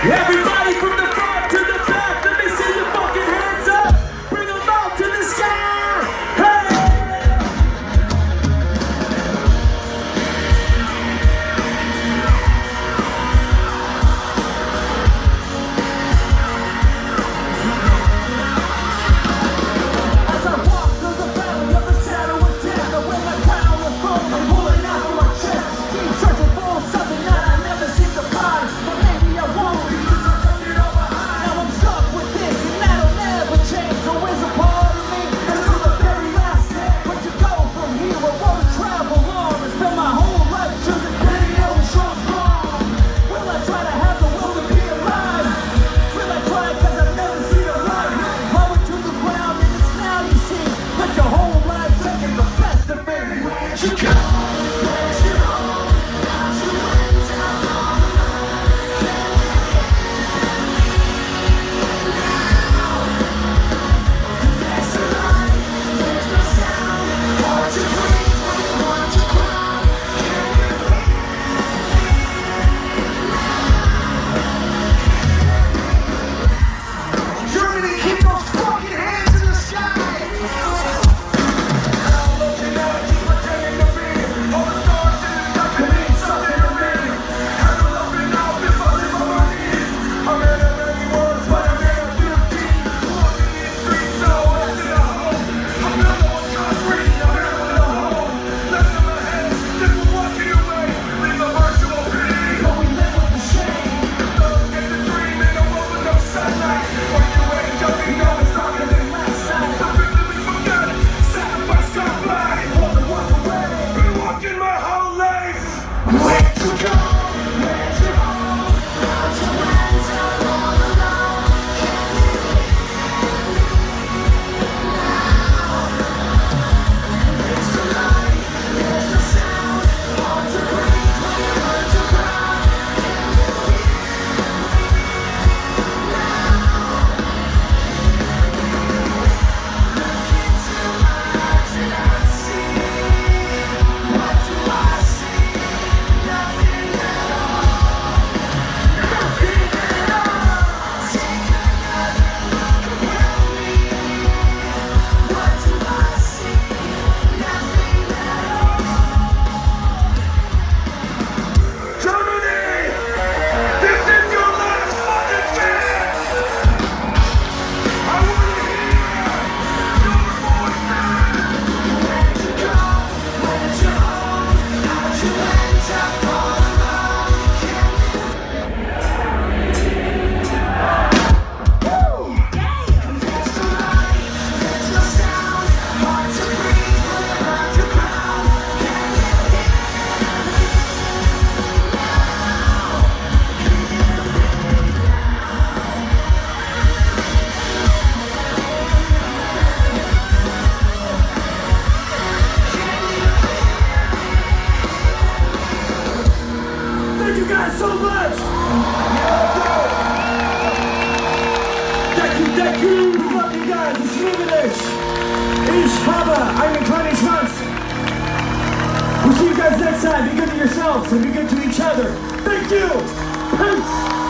Everybody from the front to the back, let me see your fucking hands up. Bring them out to the sky. Hey! As I walk through the valley of the shadow of death, I wear my crown of gold, I'm pulling out of my chest. Keep searching for something that I never seem to find, but maybe I won't. Thank you, we love you guys. It's Luminous. Ich habe einen kleinen Schwanz. We'll see you guys next time. Be good to yourselves and be good to each other. Thank you. Peace.